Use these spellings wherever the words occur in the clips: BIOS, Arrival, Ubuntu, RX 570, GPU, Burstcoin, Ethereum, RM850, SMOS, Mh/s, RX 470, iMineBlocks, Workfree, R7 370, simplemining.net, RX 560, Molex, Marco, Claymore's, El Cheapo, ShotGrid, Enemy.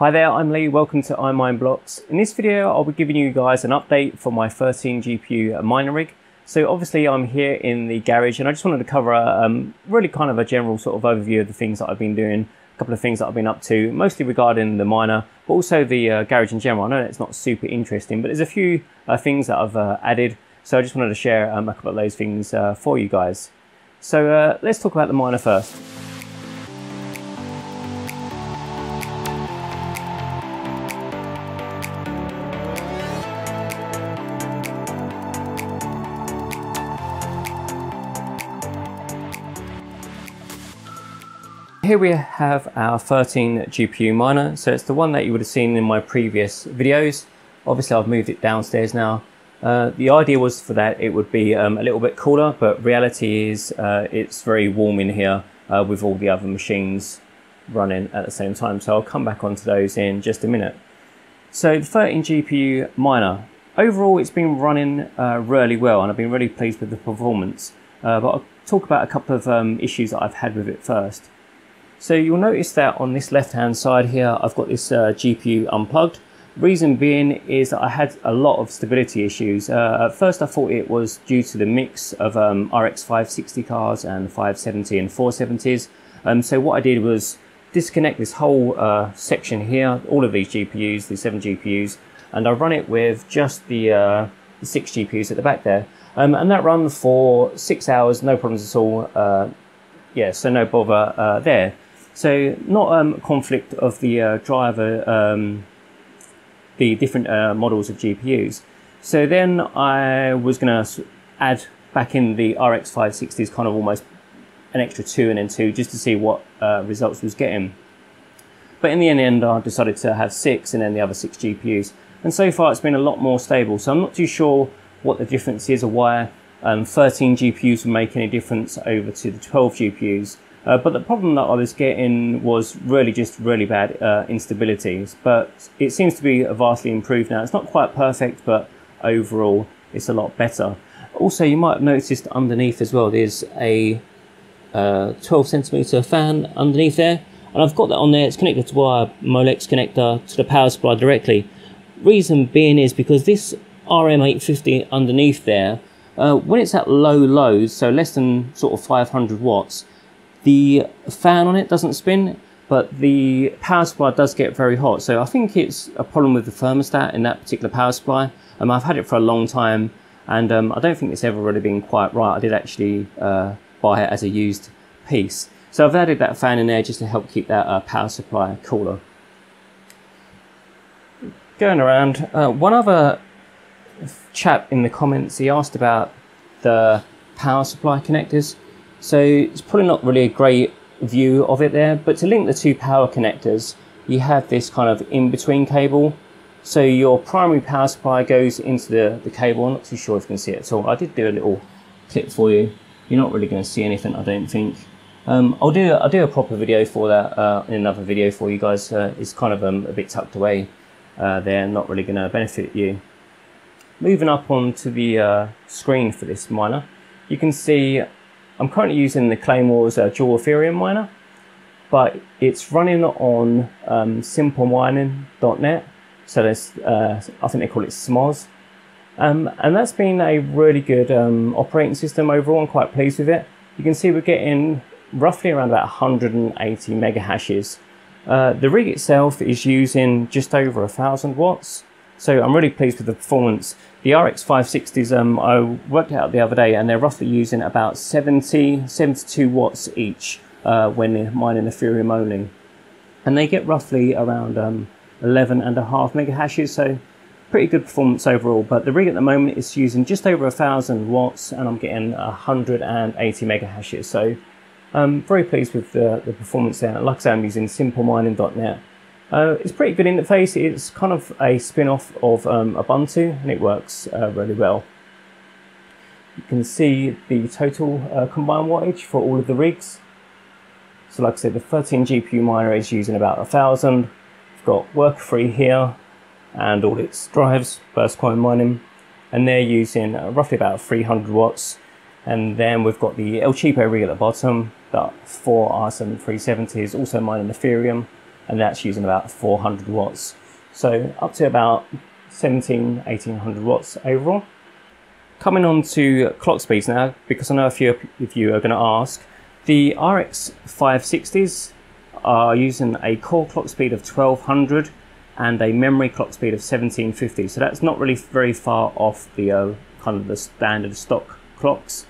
Hi there, I'm Lee, welcome to iMineBlocks. In this video I'll be giving you guys an update for my 13 GPU miner rig. So obviously I'm here in the garage and I just wanted to cover really kind of a general sort of overview of the things that I've been doing, a couple of things that I've been up to, mostly regarding the miner, but also the garage in general. I know it's not super interesting, but there's a few things that I've added, so I just wanted to share a couple of those things for you guys. So let's talk about the miner first. Here we have our 13 GPU miner, so it's the one that you would have seen in my previous videos. Obviously I've moved it downstairs now. The idea was for that it would be a little bit cooler, but reality is it's very warm in here with all the other machines running at the same time, so I'll come back onto those in just a minute. So the 13 GPU miner, overall it's been running really well and I've been really pleased with the performance, but I'll talk about a couple of issues that I've had with it first. So you'll notice that on this left hand side here I've got this GPU unplugged. Reason being is that I had a lot of stability issues. At first I thought it was due to the mix of RX 560 cards and 570 and 470s. So what I did was disconnect this whole section here, all of these GPUs, these 7 GPUs, and I run it with just the 6 GPUs at the back there. And that run for 6 hours, no problems at all. Yeah, so no bother there. So not a conflict of the driver, the different models of GPUs. So then I was going to add back in the RX 560s, kind of almost an extra 2 and then 2, just to see what results was getting. But in the end I decided to have 6 and then the other 6 GPUs. And so far it's been a lot more stable. So I'm not too sure what the difference is or why 13 GPUs would make any difference over to the 12 GPUs. But the problem that I was getting was really just really bad instabilities, but it seems to be vastly improved now. It's not quite perfect, but overall it's a lot better. Also, you might have noticed underneath as well there's a 12 centimeter fan underneath there, and I've got that on there. It's connected to our Molex connector to the power supply directly. Reason being is because this RM850 underneath there, when it's at low loads, so less than sort of 500 watts, the fan on it doesn't spin, but the power supply does get very hot. So I think it's a problem with the thermostat in that particular power supply. I've had it for a long time, and I don't think it's ever really been quite right. I did actually buy it as a used piece. So I've added that fan in there just to help keep that power supply cooler. Going around, one other chap in the comments, he asked about the power supply connectors. So it's probably not really a great view of it there, but to link the two power connectors, you have this kind of in-between cable. So your primary power supply goes into the cable. I'm not too sure if you can see it at all. I did do a little clip for you. You're not really going to see anything, I don't think. I'll do a proper video for that in another video for you guys. It's kind of a bit tucked away there, not really going to benefit you. Moving up onto the screen for this miner, you can see I'm currently using the Claymore's dual Ethereum miner, but it's running on simplemining.net. So there's, I think they call it SMOS. And that's been a really good operating system overall. I'm quite pleased with it. You can see we're getting roughly around about 180 mega hashes. The rig itself is using just over 1,000 watts. So I'm really pleased with the performance. The RX 560s, I worked out the other day, and they're roughly using about 72 watts each when mining Ethereum only. And they get roughly around 11.5 mega hashes, so pretty good performance overall. But the rig at the moment is using just over 1,000 watts, and I'm getting 180 mega hashes. So I'm very pleased with the performance there. Like I say, I'm using simplemining.net. It's a pretty good interface. It's kind of a spin-off of Ubuntu, and it works really well. You can see the total combined wattage for all of the rigs. So like I said, the 13 GPU miner is using about 1,000. We've got Workfree here and all its drives, burst coin mining, and they're using roughly about 300 watts. And then we've got the El Cheapo rig at the bottom, that 4 R7 370 is also mining Ethereum. and that's using about 400 watts. So up to about 1,800 watts overall. Coming on to clock speeds now, because I know a few of you are going to ask, the RX 560s are using a core clock speed of 1200 and a memory clock speed of 1750. So that's not really very far off the kind of the standard stock clocks.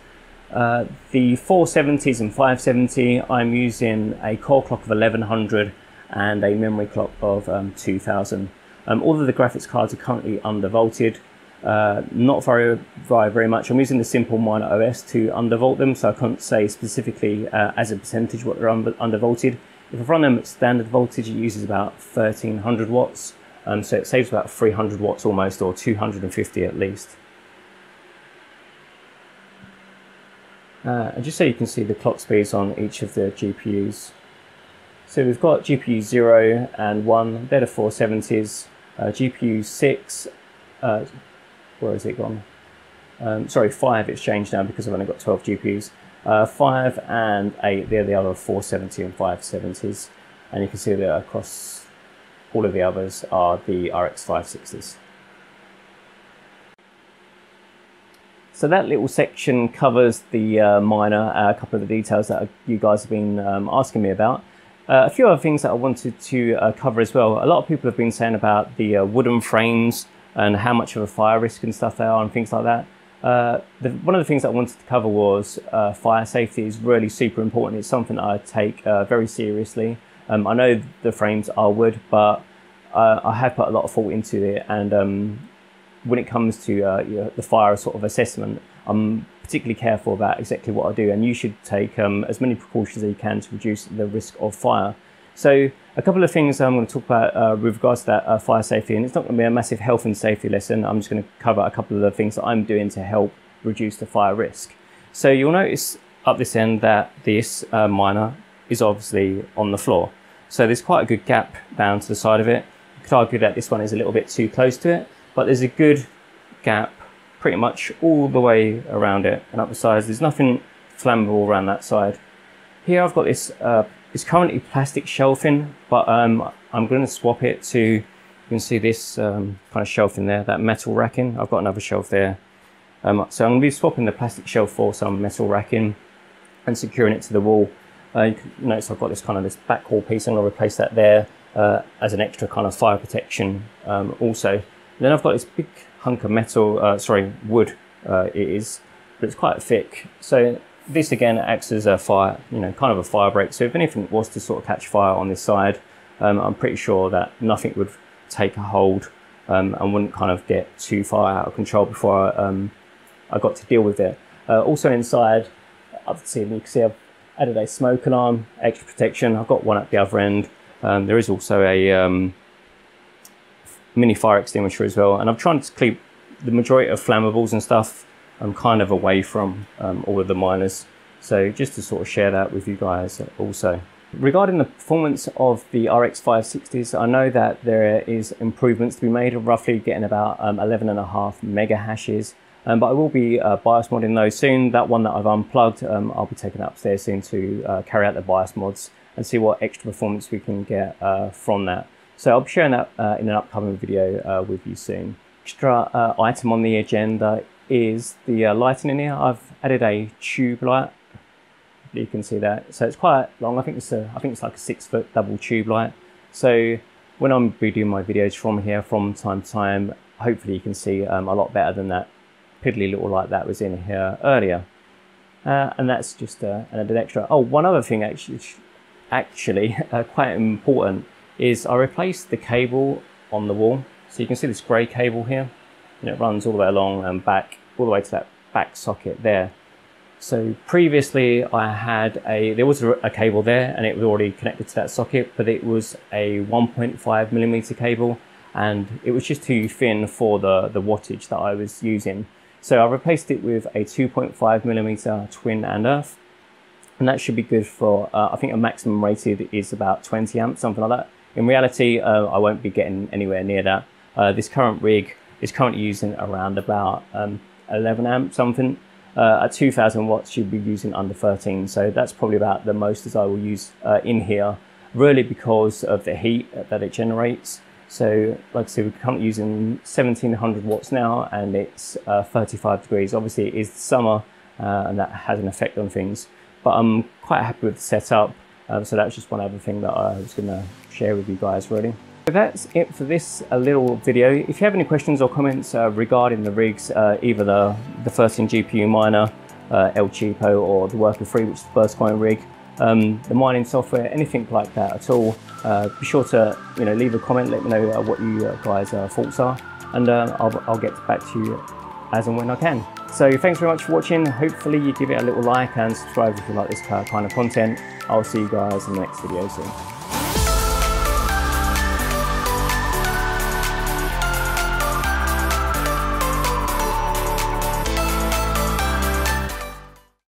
The 470s and 570, I'm using a core clock of 1100 and a memory clock of 2000. All of the graphics cards are currently undervolted, not very much. I'm using the simple Miner OS to undervolt them, so I can't say specifically as a percentage what they're undervolted. If I run them at standard voltage, it uses about 1300 watts, so it saves about 300 watts almost, or 250 at least. And just so you can see the clock speeds on each of the GPUs. So we've got GPU 0 and 1, they're the 470s, GPU 6, where has it gone? Sorry, 5, it's changed now because I've only got 12 GPUs. 5 and 8, they're the other 470 and 570s, and you can see that across all of the others are the RX 560s. So that little section covers the miner, a couple of the details that you guys have been asking me about. A few other things that I wanted to cover as well. A lot of people have been saying about the wooden frames and how much of a fire risk and stuff they are and things like that. One of the things that I wanted to cover was fire safety is really super important. It's something I take very seriously. I know the frames are wood, but I have put a lot of thought into it, and when it comes to you know, the fire sort of assessment, I'm particularly careful about exactly what I do, and you should take as many precautions as you can to reduce the risk of fire. So a couple of things I'm going to talk about with regards to that fire safety, and it's not going to be a massive health and safety lesson. I'm just going to cover a couple of the things that I'm doing to help reduce the fire risk. So you'll notice up this end that this miner is obviously on the floor. So there's quite a good gap down to the side of it. You could argue that this one is a little bit too close to it, but there's a good gap pretty much all the way around it and up the sides. There's nothing flammable around that side. Here I've got this it's currently plastic shelving, but I'm going to swap it to, you can see this kind of shelving there, that metal racking. I've got another shelf there. So I'm going to be swapping the plastic shelf for some metal racking and securing it to the wall. You can notice I've got this kind of this back wall piece. I'm going to replace that there as an extra kind of fire protection also. And then I've got this big hunk of metal, wood it is, but it's quite thick. So this again acts as a fire, kind of a fire break. So if anything was to sort of catch fire on this side, I'm pretty sure that nothing would take a hold and wouldn't kind of get too far out of control before I got to deal with it. Also inside, you can see I've added a smoke alarm, extra protection. I've got one at the other end. There is also a mini fire extinguisher as well. And I'm trying to keep the majority of flammables and stuff I'm kind of away from all of the miners, so just to sort of share that with you guys also. Regarding the performance of the RX 560s, I know that there is improvements to be made, roughly getting about 11.5 mega hashes, but I will be BIOS modding those soon. That one that I've unplugged, I'll be taking upstairs soon to carry out the BIOS mods and see what extra performance we can get from that. So I'll be sharing that in an upcoming video with you soon. Extra item on the agenda is the lighting in here. I've added a tube light. You can see that. So it's quite long. I think it's like a 6-foot double tube light. So when I'm doing my videos from here from time to time, hopefully you can see a lot better than that piddly little light that was in here earlier. And that's just an extra. Oh, one other thing actually quite important is I replaced the cable on the wall. So you can see this grey cable here, and it runs all the way along and back, all the way to that back socket there. So previously I had there was a cable there and it was already connected to that socket, but it was a 1.5mm cable and it was just too thin for the wattage that I was using. So I replaced it with a 2.5mm twin and earth, and that should be good for, I think a maximum rated is about 20 amps, something like that. In reality, I won't be getting anywhere near that. This current rig is currently using around about 11 amps something. At 2000 watts you'll be using under 13, so that's probably about the most as I will use in here. really because of the heat that it generates. So like I said, we're currently using 1700 watts now, and it's 35 degrees. Obviously it is summer and that has an effect on things, but I'm quite happy with the setup. So that's just one other thing that I was going to share with you guys really. So that's it for this little video. If you have any questions or comments regarding the rigs, either the first-in GPU miner, El Cheapo, or the Workfree, which is the first coin rig, the mining software, anything like that at all, be sure to leave a comment, let me know what you guys' thoughts are, and I'll get back to you as and when I can. So thanks very much for watching. Hopefully you give it a little like and subscribe if you like this kind of content. I'll see you guys in the next video soon.